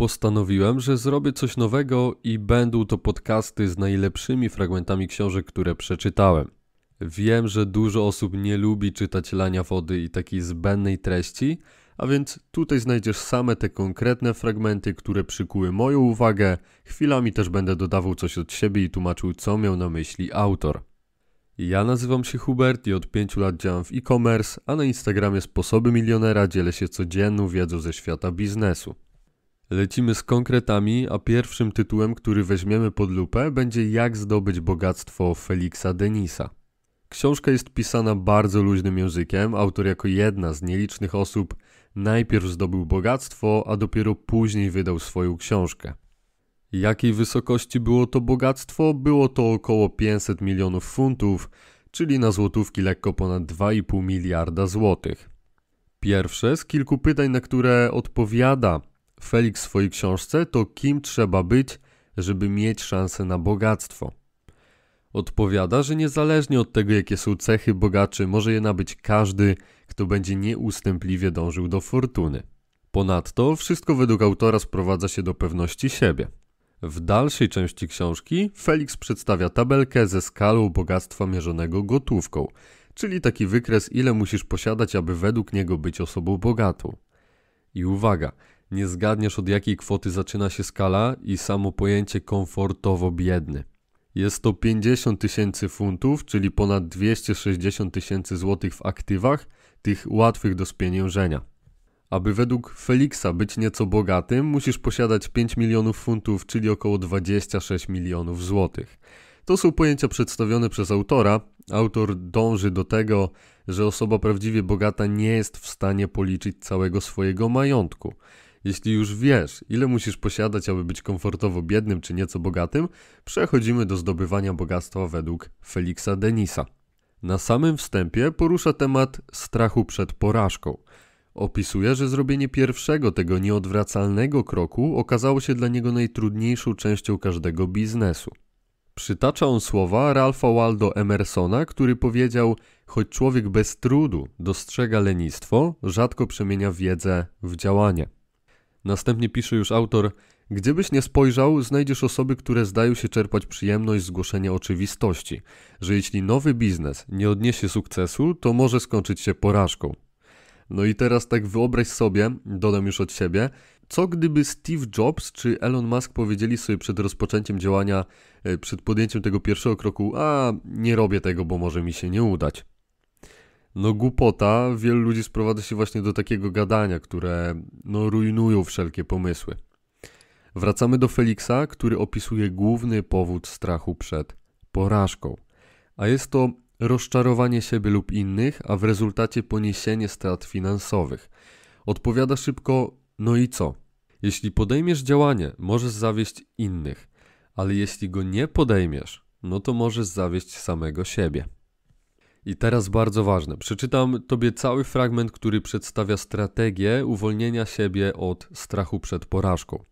postanowiłem, że zrobię coś nowego i będą to podcasty z najlepszymi fragmentami książek, które przeczytałem. Wiem, że dużo osób nie lubi czytać lania wody i takiej zbędnej treści, a więc tutaj znajdziesz same te konkretne fragmenty, które przykuły moją uwagę. Chwilami też będę dodawał coś od siebie i tłumaczył, co miał na myśli autor. Ja nazywam się Hubert i od 5 lat działam w e-commerce, a na Instagramie Sposoby Milionera dzielę się codzienną wiedzą ze świata biznesu. Lecimy z konkretami, a pierwszym tytułem, który weźmiemy pod lupę, będzie Jak zdobyć bogactwo Felixa Dennisa. Książka jest pisana bardzo luźnym językiem, autor jako jedna z nielicznych osób najpierw zdobył bogactwo, a dopiero później wydał swoją książkę. Jakiej wysokości było to bogactwo? Było to około 500 milionów funtów, czyli na złotówki lekko ponad 2,5 miliarda złotych. Pierwsze z kilku pytań, na które odpowiada Felix w swojej książce, to kim trzeba być, żeby mieć szansę na bogactwo. Odpowiada, że niezależnie od tego, jakie są cechy bogaczy, może je nabyć każdy, kto będzie nieustępliwie dążył do fortuny. Ponadto wszystko według autora sprowadza się do pewności siebie. W dalszej części książki Felix przedstawia tabelkę ze skalą bogactwa mierzonego gotówką, czyli taki wykres, ile musisz posiadać, aby według niego być osobą bogatą. I uwaga, nie zgadniesz, od jakiej kwoty zaczyna się skala i samo pojęcie komfortowo biedny. Jest to 50 tysięcy funtów, czyli ponad 260 tysięcy złotych w aktywach, tych łatwych do spieniężenia. Aby według Felixa być nieco bogatym, musisz posiadać 5 milionów funtów, czyli około 26 milionów złotych. To są pojęcia przedstawione przez autora. Autor dąży do tego, że osoba prawdziwie bogata nie jest w stanie policzyć całego swojego majątku. Jeśli już wiesz, ile musisz posiadać, aby być komfortowo biednym czy nieco bogatym, przechodzimy do zdobywania bogactwa według Felixa Dennisa. Na samym wstępie porusza temat strachu przed porażką. Opisuje, że zrobienie pierwszego, tego nieodwracalnego kroku okazało się dla niego najtrudniejszą częścią każdego biznesu. Przytacza on słowa Ralpha Waldo Emersona, który powiedział: choć człowiek bez trudu dostrzega lenistwo, rzadko przemienia wiedzę w działanie. Następnie pisze już autor: gdziebyś nie spojrzał, znajdziesz osoby, które zdają się czerpać przyjemność z głoszenia oczywistości, że jeśli nowy biznes nie odniesie sukcesu, to może skończyć się porażką. No i teraz tak wyobraź sobie, dodam już od siebie, co gdyby Steve Jobs czy Elon Musk powiedzieli sobie przed rozpoczęciem działania, przed podjęciem tego pierwszego kroku: a nie robię tego, bo może mi się nie udać. No głupota, wielu ludzi sprowadza się właśnie do takiego gadania, które rujnują wszelkie pomysły. Wracamy do Felixa, który opisuje główny powód strachu przed porażką, a jest to rozczarowanie siebie lub innych, a w rezultacie poniesienie strat finansowych. Odpowiada szybko: no i co? Jeśli podejmiesz działanie, możesz zawieść innych, ale jeśli go nie podejmiesz, no to możesz zawieść samego siebie. I teraz bardzo ważne, przeczytam tobie cały fragment, który przedstawia strategię uwolnienia siebie od strachu przed porażką.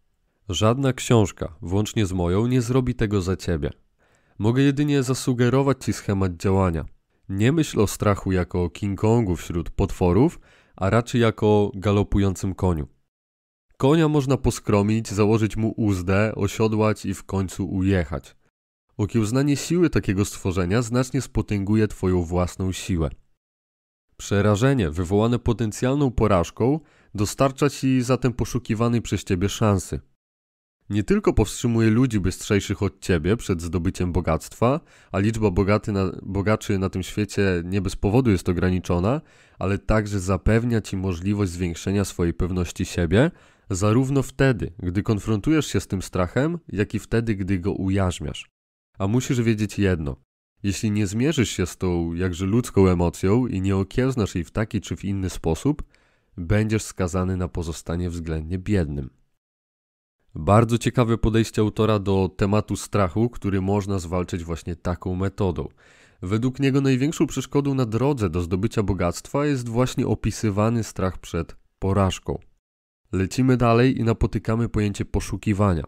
Żadna książka, włącznie z moją, nie zrobi tego za ciebie. Mogę jedynie zasugerować ci schemat działania. Nie myśl o strachu jako o King Kongu wśród potworów, a raczej jako o galopującym koniu. Konia można poskromić, założyć mu uzdę, osiodłać i w końcu ujechać. Okiełznanie siły takiego stworzenia znacznie spotęguje twoją własną siłę. Przerażenie wywołane potencjalną porażką dostarcza ci zatem poszukiwanej przez ciebie szansy. Nie tylko powstrzymuje ludzi bystrzejszych od ciebie przed zdobyciem bogactwa, a liczba bogaczy na tym świecie nie bez powodu jest ograniczona, ale także zapewnia ci możliwość zwiększenia swojej pewności siebie, zarówno wtedy, gdy konfrontujesz się z tym strachem, jak i wtedy, gdy go ujarzmiasz. A musisz wiedzieć jedno. Jeśli nie zmierzysz się z tą jakże ludzką emocją i nie okiełznasz jej w taki czy w inny sposób, będziesz skazany na pozostanie względnie biednym. Bardzo ciekawe podejście autora do tematu strachu, który można zwalczyć właśnie taką metodą. Według niego największą przeszkodą na drodze do zdobycia bogactwa jest właśnie opisywany strach przed porażką. Lecimy dalej i napotykamy pojęcie poszukiwania.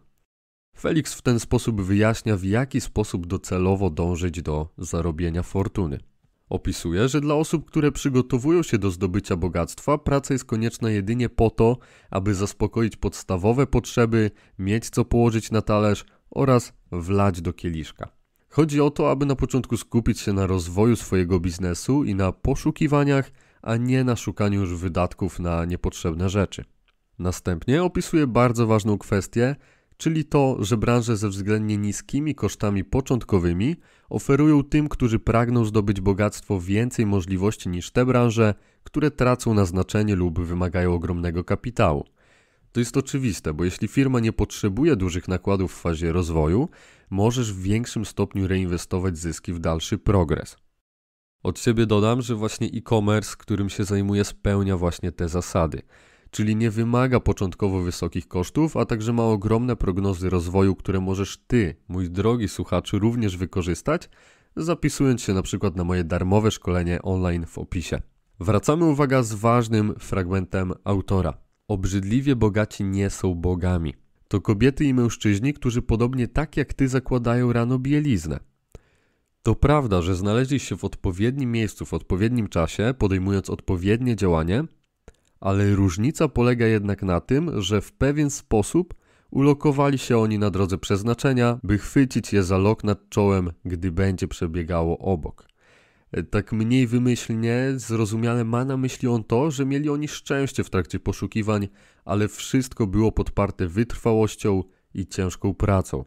Felix w ten sposób wyjaśnia, w jaki sposób docelowo dążyć do zarobienia fortuny. Opisuje, że dla osób, które przygotowują się do zdobycia bogactwa, praca jest konieczna jedynie po to, aby zaspokoić podstawowe potrzeby, mieć co położyć na talerz oraz wlać do kieliszka. Chodzi o to, aby na początku skupić się na rozwoju swojego biznesu i na poszukiwaniach, a nie na szukaniu już wydatków na niepotrzebne rzeczy. Następnie opisuje bardzo ważną kwestię, czyli to, że branże ze względnie niskimi kosztami początkowymi oferują tym, którzy pragną zdobyć bogactwo, więcej możliwości niż te branże, które tracą na znaczeniu lub wymagają ogromnego kapitału. To jest oczywiste, bo jeśli firma nie potrzebuje dużych nakładów w fazie rozwoju, możesz w większym stopniu reinwestować zyski w dalszy progres. Od siebie dodam, że właśnie e-commerce, którym się zajmuję, spełnia właśnie te zasady. Czyli nie wymaga początkowo wysokich kosztów, a także ma ogromne prognozy rozwoju, które możesz Ty, mój drogi słuchaczu, również wykorzystać, zapisując się na przykład na moje darmowe szkolenie online w opisie. Wracamy, uwaga, z ważnym fragmentem autora. Obrzydliwie bogaci nie są bogami. To kobiety i mężczyźni, którzy podobnie tak jak Ty zakładają rano bieliznę. To prawda, że znaleźli się w odpowiednim miejscu, w odpowiednim czasie, podejmując odpowiednie działanie, ale różnica polega jednak na tym, że w pewien sposób ulokowali się oni na drodze przeznaczenia, by chwycić je za lok nad czołem, gdy będzie przebiegało obok. Tak mniej wymyślnie, zrozumiale ma na myśli on to, że mieli oni szczęście w trakcie poszukiwań, ale wszystko było podparte wytrwałością i ciężką pracą.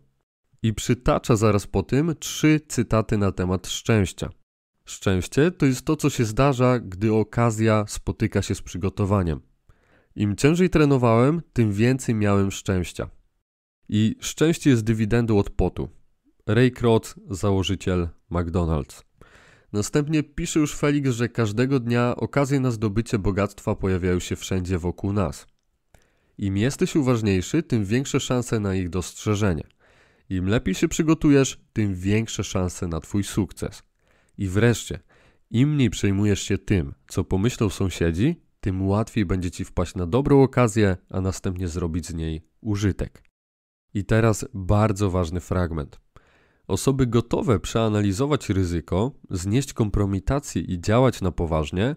I przytacza zaraz po tym 3 cytaty na temat szczęścia. Szczęście to jest to, co się zdarza, gdy okazja spotyka się z przygotowaniem. Im ciężej trenowałem, tym więcej miałem szczęścia. I szczęście jest dywidendą od potu. Ray Kroc, założyciel McDonald's. Następnie pisze już Felix, że każdego dnia okazje na zdobycie bogactwa pojawiają się wszędzie wokół nas. Im jesteś uważniejszy, tym większe szanse na ich dostrzeżenie. Im lepiej się przygotujesz, tym większe szanse na Twój sukces. I wreszcie, im mniej przejmujesz się tym, co pomyślą sąsiedzi, tym łatwiej będzie Ci wpaść na dobrą okazję, a następnie zrobić z niej użytek. I teraz bardzo ważny fragment. Osoby gotowe przeanalizować ryzyko, znieść kompromitację i działać na poważnie,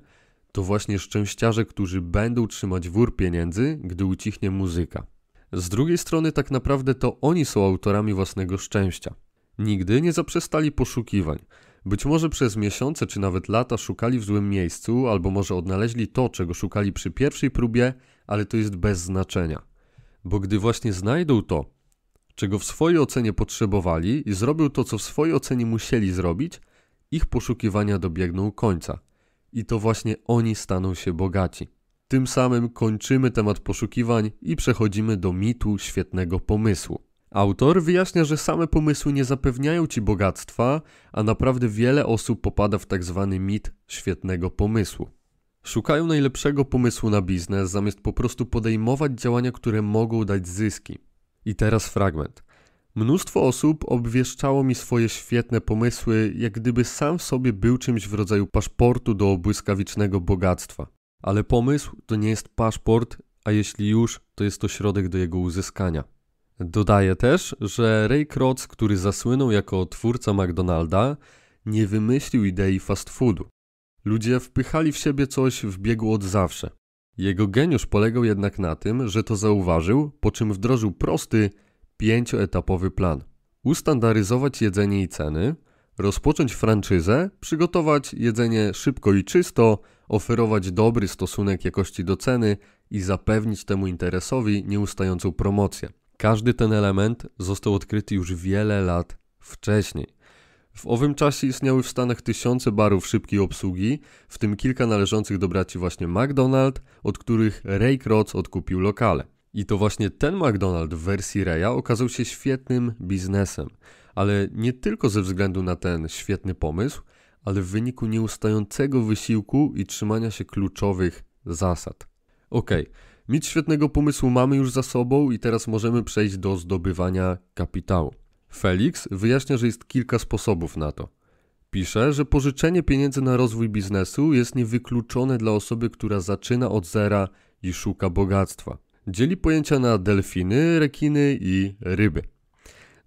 to właśnie szczęściarze, którzy będą trzymać wór pieniędzy, gdy ucichnie muzyka. Z drugiej strony tak naprawdę to oni są autorami własnego szczęścia. Nigdy nie zaprzestali poszukiwań. Być może przez miesiące czy nawet lata szukali w złym miejscu, albo może odnaleźli to, czego szukali przy pierwszej próbie, ale to jest bez znaczenia. Bo gdy właśnie znajdą to, czego w swojej ocenie potrzebowali i zrobią to, co w swojej ocenie musieli zrobić, ich poszukiwania dobiegną końca. I to właśnie oni staną się bogaci. Tym samym kończymy temat poszukiwań i przechodzimy do mitu świetnego pomysłu. Autor wyjaśnia, że same pomysły nie zapewniają Ci bogactwa, a naprawdę wiele osób popada w tak zwany mit świetnego pomysłu. Szukają najlepszego pomysłu na biznes, zamiast po prostu podejmować działania, które mogą dać zyski. I teraz fragment. Mnóstwo osób obwieszczało mi swoje świetne pomysły, jak gdyby sam w sobie był czymś w rodzaju paszportu do błyskawicznego bogactwa. Ale pomysł to nie jest paszport, a jeśli już, to jest to środek do jego uzyskania. Dodaje też, że Ray Kroc, który zasłynął jako twórca McDonalda, nie wymyślił idei fast foodu. Ludzie wpychali w siebie coś w biegu od zawsze. Jego geniusz polegał jednak na tym, że to zauważył, po czym wdrożył prosty, 5-etapowy plan. Ustandaryzować jedzenie i ceny, rozpocząć franczyzę, przygotować jedzenie szybko i czysto, oferować dobry stosunek jakości do ceny i zapewnić temu interesowi nieustającą promocję. Każdy ten element został odkryty już wiele lat wcześniej. W owym czasie istniały w Stanach tysiące barów szybkiej obsługi, w tym kilka należących do braci właśnie McDonald, od których Ray Kroc odkupił lokale. I to właśnie ten McDonald w wersji Raya okazał się świetnym biznesem. Ale nie tylko ze względu na ten świetny pomysł, ale w wyniku nieustającego wysiłku i trzymania się kluczowych zasad. Okej. Mit świetnego pomysłu mamy już za sobą i teraz możemy przejść do zdobywania kapitału. Felix wyjaśnia, że jest kilka sposobów na to. Pisze, że pożyczenie pieniędzy na rozwój biznesu jest niewykluczone dla osoby, która zaczyna od zera i szuka bogactwa. Dzieli pojęcia na delfiny, rekiny i ryby.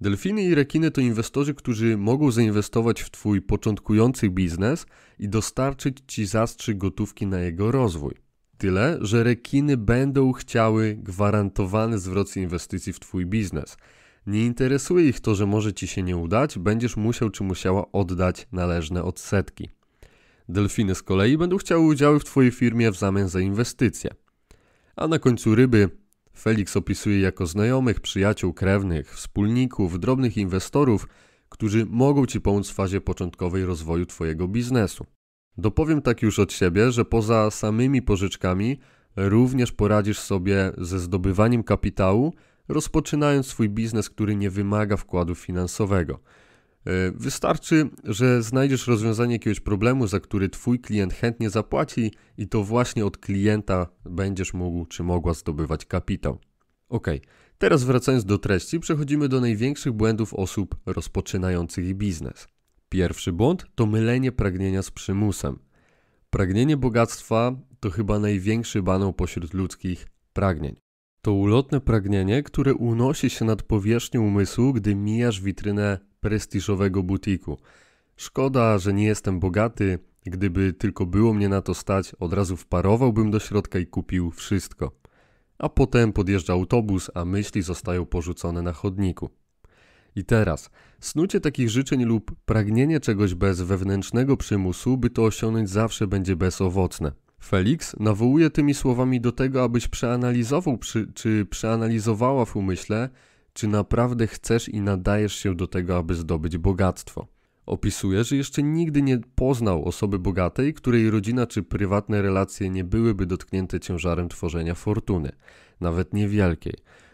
Delfiny i rekiny to inwestorzy, którzy mogą zainwestować w Twój początkujący biznes i dostarczyć Ci zastrzyk gotówki na jego rozwój. Tyle, że rekiny będą chciały gwarantowany zwrot z inwestycji w Twój biznes. Nie interesuje ich to, że może Ci się nie udać, będziesz musiał czy musiała oddać należne odsetki. Delfiny z kolei będą chciały udziały w Twojej firmie w zamian za inwestycje. A na końcu ryby Felix opisuje jako znajomych, przyjaciół, krewnych, wspólników, drobnych inwestorów, którzy mogą Ci pomóc w fazie początkowej rozwoju Twojego biznesu. Dopowiem tak już od siebie, że poza samymi pożyczkami również poradzisz sobie ze zdobywaniem kapitału, rozpoczynając swój biznes, który nie wymaga wkładu finansowego. Wystarczy, że znajdziesz rozwiązanie jakiegoś problemu, za który Twój klient chętnie zapłaci i to właśnie od klienta będziesz mógł czy mogła zdobywać kapitał. Ok, teraz wracając do treści, przechodzimy do największych błędów osób rozpoczynających biznes. Pierwszy błąd to mylenie pragnienia z przymusem. Pragnienie bogactwa to chyba największy banał pośród ludzkich pragnień. To ulotne pragnienie, które unosi się nad powierzchnią umysłu, gdy mijasz witrynę prestiżowego butiku. Szkoda, że nie jestem bogaty, gdyby tylko było mnie na to stać, od razu wparowałbym do środka i kupił wszystko. A potem podjeżdża autobus, a myśli zostają porzucone na chodniku. I teraz, snucie takich życzeń lub pragnienie czegoś bez wewnętrznego przymusu, by to osiągnąć, zawsze będzie bezowocne. Felix nawołuje tymi słowami do tego, abyś przeanalizował czy przeanalizowała w umyśle, czy naprawdę chcesz i nadajesz się do tego, aby zdobyć bogactwo. Opisuje, że jeszcze nigdy nie poznał osoby bogatej, której rodzina czy prywatne relacje nie byłyby dotknięte ciężarem tworzenia fortuny, nawet niewielkiej.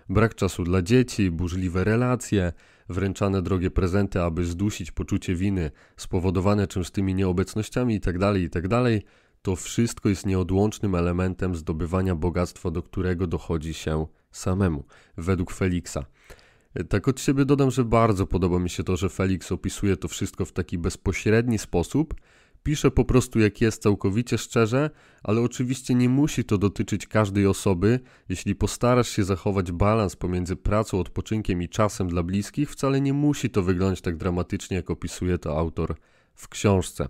Brak czasu dla dzieci, burzliwe relacje, wręczane drogie prezenty, aby zdusić poczucie winy spowodowane czymś tymi nieobecnościami itd. To wszystko jest nieodłącznym elementem zdobywania bogactwa, do którego dochodzi się samemu, według Felixa. Tak od siebie dodam, że bardzo podoba mi się to, że Felix opisuje to wszystko w taki bezpośredni sposób. Pisze po prostu jak jest, całkowicie szczerze, ale oczywiście nie musi to dotyczyć każdej osoby. Jeśli postarasz się zachować balans pomiędzy pracą, odpoczynkiem i czasem dla bliskich, wcale nie musi to wyglądać tak dramatycznie, jak opisuje to autor w książce.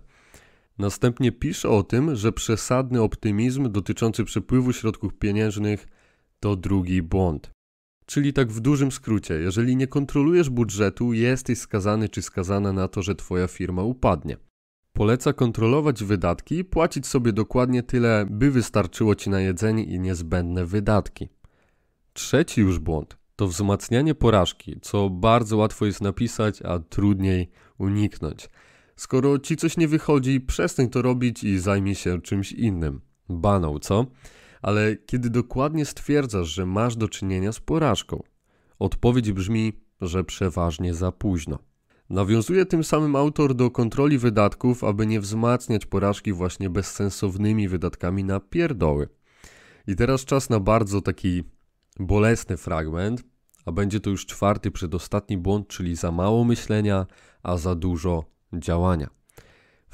Następnie pisze o tym, że przesadny optymizm dotyczący przepływu środków pieniężnych to drugi błąd. Czyli tak w dużym skrócie, jeżeli nie kontrolujesz budżetu, jesteś skazany czy skazana na to, że Twoja firma upadnie. Poleca kontrolować wydatki, płacić sobie dokładnie tyle, by wystarczyło Ci na jedzenie i niezbędne wydatki. Trzeci już błąd to wzmacnianie porażki, co bardzo łatwo jest napisać, a trudniej uniknąć. Skoro Ci coś nie wychodzi, przestań to robić i zajmij się czymś innym. Banał, co? Ale kiedy dokładnie stwierdzasz, że masz do czynienia z porażką? Odpowiedź brzmi, że przeważnie za późno. Nawiązuje tym samym autor do kontroli wydatków, aby nie wzmacniać porażki właśnie bezsensownymi wydatkami na pierdoły. I teraz czas na bardzo taki bolesny fragment, a będzie to już czwarty, przedostatni błąd, czyli za mało myślenia, a za dużo działania.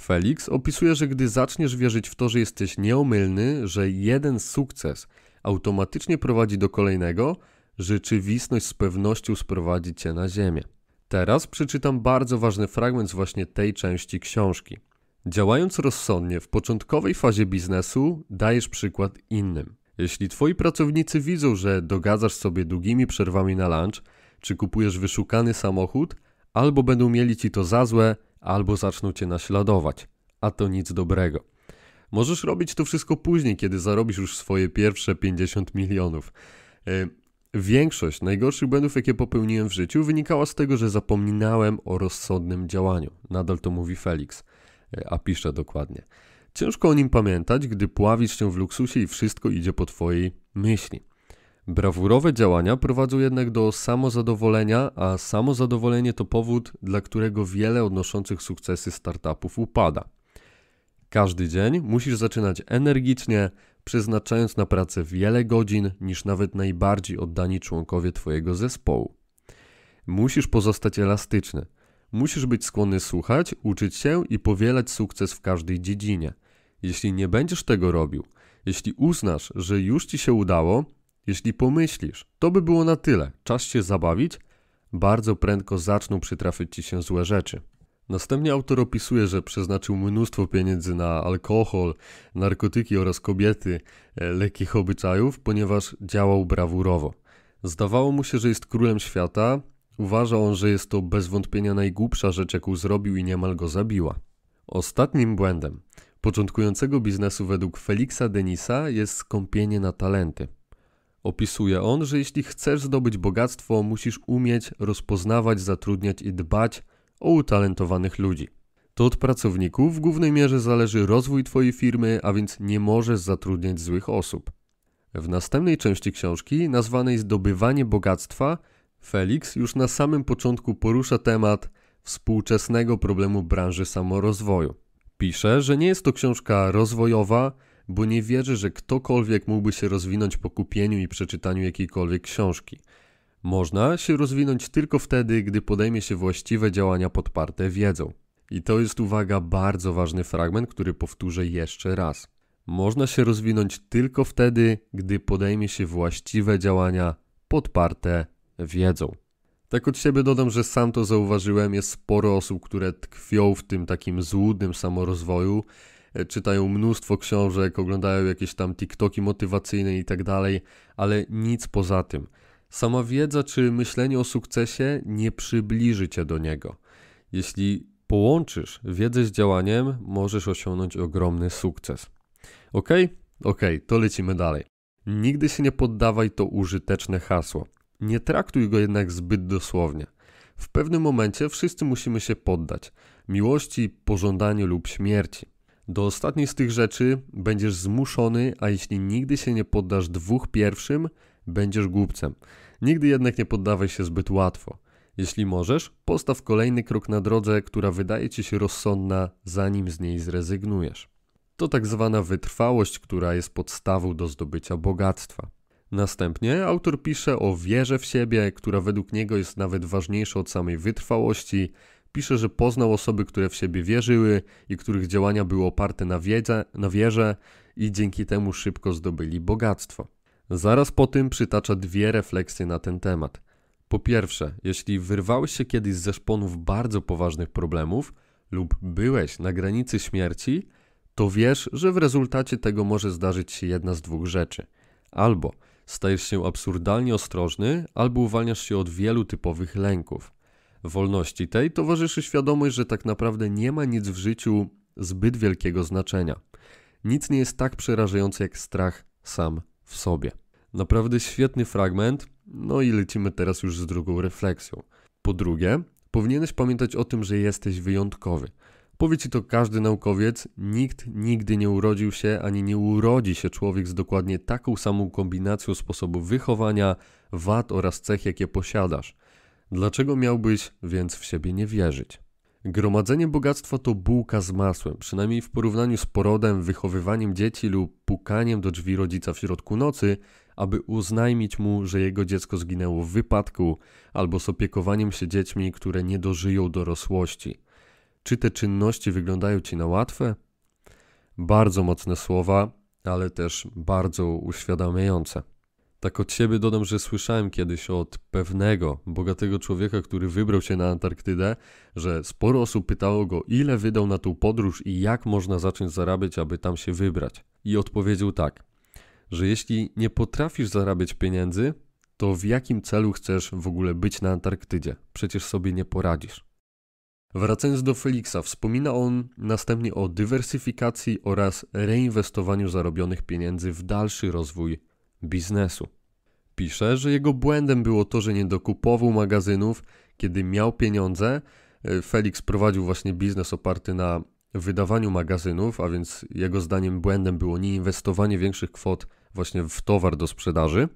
Felix opisuje, że gdy zaczniesz wierzyć w to, że jesteś nieomylny, że jeden sukces automatycznie prowadzi do kolejnego, rzeczywistość z pewnością sprowadzi Cię na ziemię. Teraz przeczytam bardzo ważny fragment z właśnie tej części książki. Działając rozsądnie w początkowej fazie biznesu, dajesz przykład innym. Jeśli Twoi pracownicy widzą, że dogadzasz sobie długimi przerwami na lunch, czy kupujesz wyszukany samochód, albo będą mieli Ci to za złe, albo zaczną Cię naśladować, a to nic dobrego. Możesz robić to wszystko później, kiedy zarobisz już swoje pierwsze 50 milionów. Większość najgorszych błędów, jakie popełniłem w życiu, wynikała z tego, że zapominałem o rozsądnym działaniu. Nadal to mówi Felix, a pisze dokładnie. Ciężko o nim pamiętać, gdy pławisz się w luksusie i wszystko idzie po Twojej myśli. Brawurowe działania prowadzą jednak do samozadowolenia, a samozadowolenie to powód, dla którego wiele odnoszących sukcesy startupów upada. Każdy dzień musisz zaczynać energicznie, przeznaczając na pracę wiele godzin niż nawet najbardziej oddani członkowie Twojego zespołu. Musisz pozostać elastyczny. Musisz być skłonny słuchać, uczyć się i powielać sukces w każdej dziedzinie. Jeśli nie będziesz tego robił, jeśli uznasz, że już Ci się udało, jeśli pomyślisz, to by było na tyle, czas się zabawić, bardzo prędko zaczną przytrafiać ci się złe rzeczy. Następnie autor opisuje, że przeznaczył mnóstwo pieniędzy na alkohol, narkotyki oraz kobiety, lekkich obyczajów, ponieważ działał brawurowo. Zdawało mu się, że jest królem świata. Uważa on, że jest to bez wątpienia najgłupsza rzecz, jaką zrobił i niemal go zabiła. Ostatnim błędem początkującego biznesu według Felixa Dennisa jest skąpienie na talenty. Opisuje on, że jeśli chcesz zdobyć bogactwo, musisz umieć rozpoznawać, zatrudniać i dbać o utalentowanych ludzi. To od pracowników w głównej mierze zależy rozwój twojej firmy, a więc nie możesz zatrudniać złych osób. W następnej części książki, nazwanej Zdobywanie bogactwa, Felix już na samym początku porusza temat współczesnego problemu branży samorozwoju. Pisze, że nie jest to książka rozwojowa, bo nie wierzy, że ktokolwiek mógłby się rozwinąć po kupieniu i przeczytaniu jakiejkolwiek książki. Można się rozwinąć tylko wtedy, gdy podejmie się właściwe działania podparte wiedzą. I to jest, uwaga, bardzo ważny fragment, który powtórzę jeszcze raz. Można się rozwinąć tylko wtedy, gdy podejmie się właściwe działania podparte wiedzą. Tak od siebie dodam, że sam to zauważyłem, jest sporo osób, które tkwią w tym takim złudnym samorozwoju, czytają mnóstwo książek, oglądają jakieś tam TikToki motywacyjne i tak dalej, ale nic poza tym. Sama wiedza czy myślenie o sukcesie nie przybliży cię do niego. Jeśli połączysz wiedzę z działaniem, możesz osiągnąć ogromny sukces. Okej, to lecimy dalej. Nigdy się nie poddawaj to użyteczne hasło. Nie traktuj go jednak zbyt dosłownie. W pewnym momencie wszyscy musimy się poddać. Miłości, pożądaniu lub śmierci. Do ostatniej z tych rzeczy będziesz zmuszony, a jeśli nigdy się nie poddasz dwóch pierwszym, będziesz głupcem. Nigdy jednak nie poddawaj się zbyt łatwo. Jeśli możesz, postaw kolejny krok na drodze, która wydaje ci się rozsądna, zanim z niej zrezygnujesz. To tak zwana wytrwałość, która jest podstawą do zdobycia bogactwa. Następnie autor pisze o wierze w siebie, która według niego jest nawet ważniejsza od samej wytrwałości. Pisze, że poznał osoby, które w siebie wierzyły i których działania były oparte na wierze i dzięki temu szybko zdobyli bogactwo. Zaraz po tym przytacza dwie refleksje na ten temat. Po pierwsze, jeśli wyrwałeś się kiedyś ze szponów bardzo poważnych problemów lub byłeś na granicy śmierci, to wiesz, że w rezultacie tego może zdarzyć się jedna z dwóch rzeczy. Albo stajesz się absurdalnie ostrożny, albo uwalniasz się od wielu typowych lęków. Wolności tej towarzyszy świadomość, że tak naprawdę nie ma nic w życiu zbyt wielkiego znaczenia. Nic nie jest tak przerażające jak strach sam w sobie. Naprawdę świetny fragment, no i lecimy teraz już z drugą refleksją. Po drugie, powinieneś pamiętać o tym, że jesteś wyjątkowy. Powie ci to każdy naukowiec, nikt nigdy nie urodził się ani nie urodzi się człowiek z dokładnie taką samą kombinacją sposobu wychowania, wad oraz cech, jakie posiadasz. Dlaczego miałbyś więc w siebie nie wierzyć? Gromadzenie bogactwa to bułka z masłem, przynajmniej w porównaniu z porodem, wychowywaniem dzieci lub pukaniem do drzwi rodzica w środku nocy, aby oznajmić mu, że jego dziecko zginęło w wypadku, albo z opiekowaniem się dziećmi, które nie dożyją dorosłości. Czy te czynności wyglądają ci na łatwe? Bardzo mocne słowa, ale też bardzo uświadamiające. Tak od siebie dodam, że słyszałem kiedyś od pewnego bogatego człowieka, który wybrał się na Antarktydę, że sporo osób pytało go, ile wydał na tą podróż i jak można zacząć zarabiać, aby tam się wybrać. I odpowiedział tak, że jeśli nie potrafisz zarabiać pieniędzy, to w jakim celu chcesz w ogóle być na Antarktydzie? Przecież sobie nie poradzisz. Wracając do Felixa, wspomina on następnie o dywersyfikacji oraz reinwestowaniu zarobionych pieniędzy w dalszy rozwój biznesu. Pisze, że jego błędem było to, że nie dokupował magazynów, kiedy miał pieniądze. Felix prowadził właśnie biznes oparty na wydawaniu magazynów, a więc jego zdaniem błędem było nie inwestowanie większych kwot właśnie w towar do sprzedaży.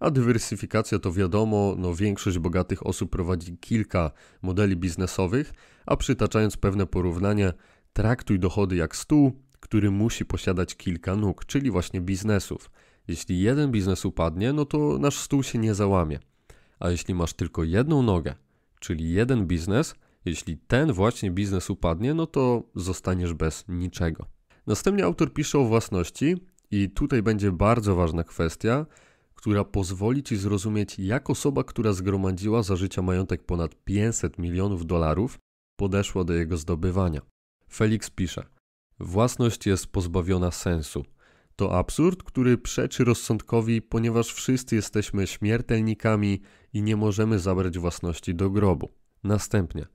A dywersyfikacja to wiadomo, większość bogatych osób prowadzi kilka modeli biznesowych, a przytaczając pewne porównanie, traktuj dochody jak stół, który musi posiadać kilka nóg, czyli właśnie biznesów. Jeśli jeden biznes upadnie, to nasz stół się nie załamie. A jeśli masz tylko jedną nogę, czyli jeden biznes, jeśli ten właśnie biznes upadnie, to zostaniesz bez niczego. Następnie autor pisze o własności i tutaj będzie bardzo ważna kwestia, która pozwoli Ci zrozumieć, jak osoba, która zgromadziła za życia majątek ponad 500 milionów dolarów, podeszła do jego zdobywania. Felix pisze: własność jest pozbawiona sensu. To absurd, który przeczy rozsądkowi, ponieważ wszyscy jesteśmy śmiertelnikami i nie możemy zabrać własności do grobu. Następnie: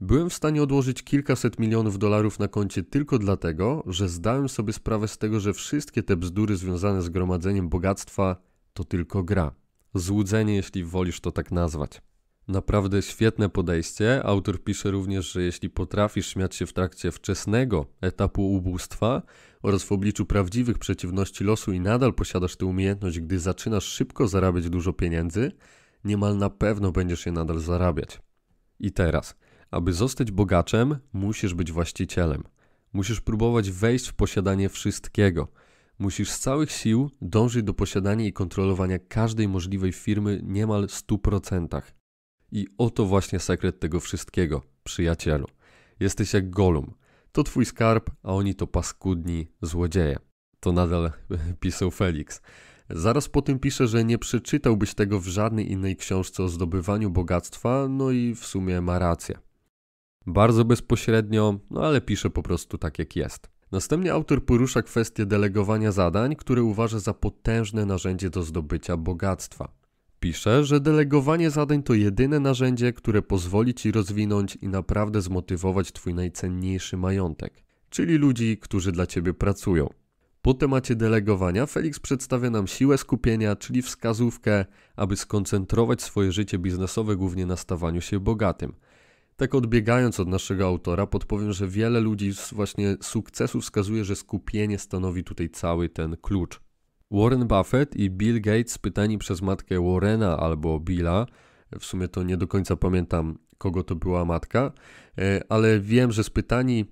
byłem w stanie odłożyć kilkaset milionów dolarów na koncie tylko dlatego, że zdałem sobie sprawę z tego, że wszystkie te bzdury związane z gromadzeniem bogactwa to tylko gra. Złudzenie, jeśli wolisz to tak nazwać. Naprawdę świetne podejście. Autor pisze również, że jeśli potrafisz śmiać się w trakcie wczesnego etapu ubóstwa oraz w obliczu prawdziwych przeciwności losu i nadal posiadasz tę umiejętność, gdy zaczynasz szybko zarabiać dużo pieniędzy, niemal na pewno będziesz je nadal zarabiać. I teraz, aby zostać bogaczem, musisz być właścicielem. Musisz próbować wejść w posiadanie wszystkiego. Musisz z całych sił dążyć do posiadania i kontrolowania każdej możliwej firmy niemal w 100%. I oto właśnie sekret tego wszystkiego, przyjacielu. Jesteś jak Golum. To twój skarb, a oni to paskudni złodzieje. To nadal pisał Felix. Zaraz po tym pisze, że nie przeczytałbyś tego w żadnej innej książce o zdobywaniu bogactwa, no i w sumie ma rację. Bardzo bezpośrednio, no ale pisze po prostu tak, jak jest. Następnie autor porusza kwestię delegowania zadań, które uważa za potężne narzędzie do zdobycia bogactwa. Pisze, że delegowanie zadań to jedyne narzędzie, które pozwoli Ci rozwinąć i naprawdę zmotywować Twój najcenniejszy majątek, czyli ludzi, którzy dla Ciebie pracują. Po temacie delegowania Felix przedstawia nam siłę skupienia, czyli wskazówkę, aby skoncentrować swoje życie biznesowe głównie na stawaniu się bogatym. Tak odbiegając od naszego autora, podpowiem, że wiele ludzi z właśnie sukcesu wskazuje, że skupienie stanowi tutaj cały ten klucz. Warren Buffett i Bill Gates, pytani przez matkę Warrena albo Billa, w sumie to nie do końca pamiętam, kogo to była matka, ale wiem, że spytani,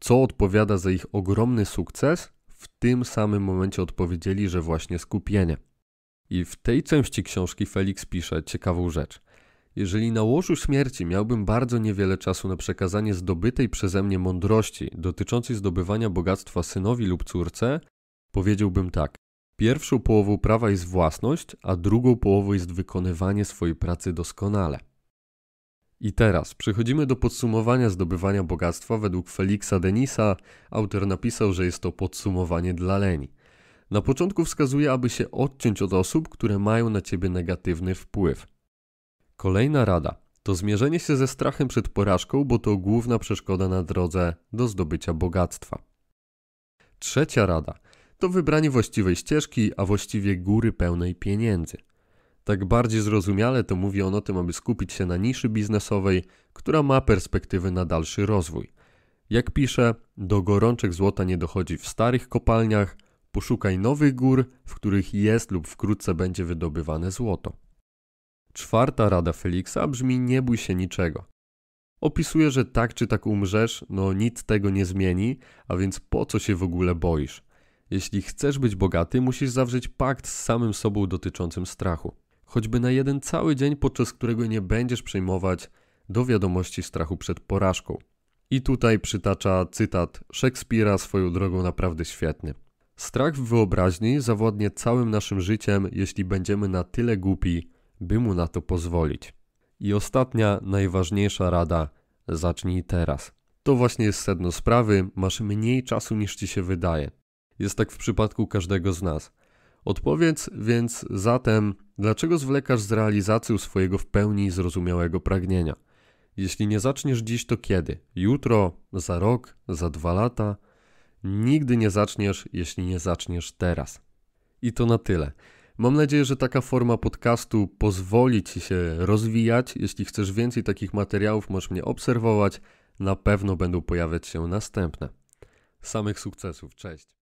co odpowiada za ich ogromny sukces, w tym samym momencie odpowiedzieli, że właśnie skupienie. I w tej części książki Felix pisze ciekawą rzecz. Jeżeli na łożu śmierci miałbym bardzo niewiele czasu na przekazanie zdobytej przeze mnie mądrości dotyczącej zdobywania bogactwa synowi lub córce, powiedziałbym tak. Pierwszą połową prawa jest własność, a drugą połową jest wykonywanie swojej pracy doskonale. I teraz przechodzimy do podsumowania zdobywania bogactwa według Felixa Dennisa. Autor napisał, że jest to podsumowanie dla leni. Na początku wskazuje, aby się odciąć od osób, które mają na Ciebie negatywny wpływ. Kolejna rada to zmierzenie się ze strachem przed porażką, bo to główna przeszkoda na drodze do zdobycia bogactwa. Trzecia rada to wybranie właściwej ścieżki, a właściwie góry pełnej pieniędzy. Tak bardziej zrozumiale to mówi on o tym, aby skupić się na niszy biznesowej, która ma perspektywy na dalszy rozwój. Jak pisze, do gorączek złota nie dochodzi w starych kopalniach, poszukaj nowych gór, w których jest lub wkrótce będzie wydobywane złoto. Czwarta rada Felixa brzmi: nie bój się niczego. Opisuje, że tak czy tak umrzesz, no nic tego nie zmieni, a więc po co się w ogóle boisz? Jeśli chcesz być bogaty, musisz zawrzeć pakt z samym sobą dotyczącym strachu. Choćby na jeden cały dzień, podczas którego nie będziesz przyjmować do wiadomości strachu przed porażką. I tutaj przytacza cytat Szekspira, swoją drogą naprawdę świetny. Strach w wyobraźni zawładnie całym naszym życiem, jeśli będziemy na tyle głupi, by mu na to pozwolić. I ostatnia, najważniejsza rada: zacznij teraz. To właśnie jest sedno sprawy, masz mniej czasu niż Ci się wydaje. Jest tak w przypadku każdego z nas. Odpowiedz więc zatem, dlaczego zwlekasz z realizacją swojego w pełni zrozumiałego pragnienia? Jeśli nie zaczniesz dziś, to kiedy? Jutro? Za rok? Za 2 lata? Nigdy nie zaczniesz, jeśli nie zaczniesz teraz. I to na tyle. Mam nadzieję, że taka forma podcastu pozwoli Ci się rozwijać. Jeśli chcesz więcej takich materiałów, możesz mnie obserwować. Na pewno będą pojawiać się następne. Samych sukcesów. Cześć.